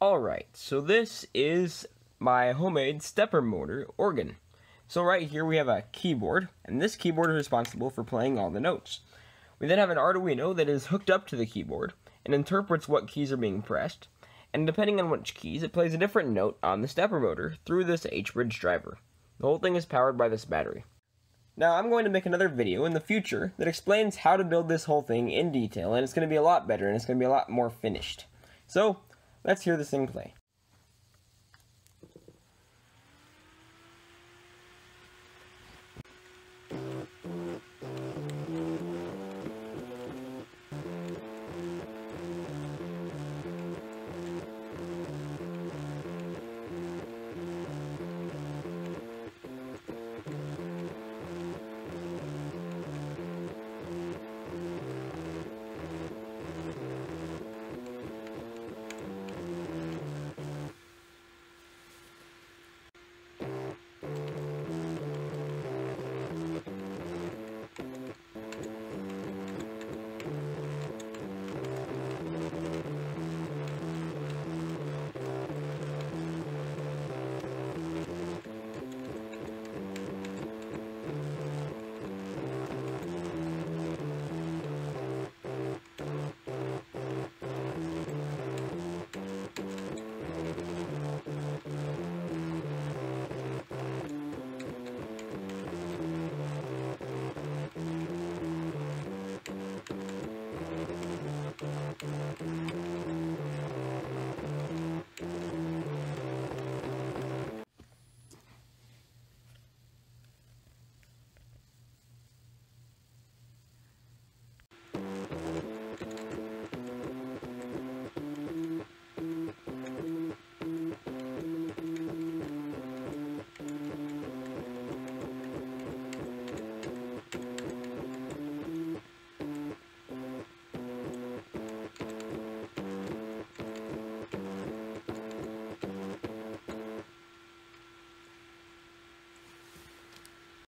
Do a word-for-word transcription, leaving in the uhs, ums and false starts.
Alright, so this is my homemade stepper motor organ. So right here we have a keyboard, and this keyboard is responsible for playing all the notes. We then have an Arduino that is hooked up to the keyboard and interprets what keys are being pressed, and depending on which keys, it plays a different note on the stepper motor through this H bridge driver. The whole thing is powered by this battery. Now I'm going to make another video in the future that explains how to build this whole thing in detail, and it's going to be a lot better and it's going to be a lot more finished. So let's hear this thing play.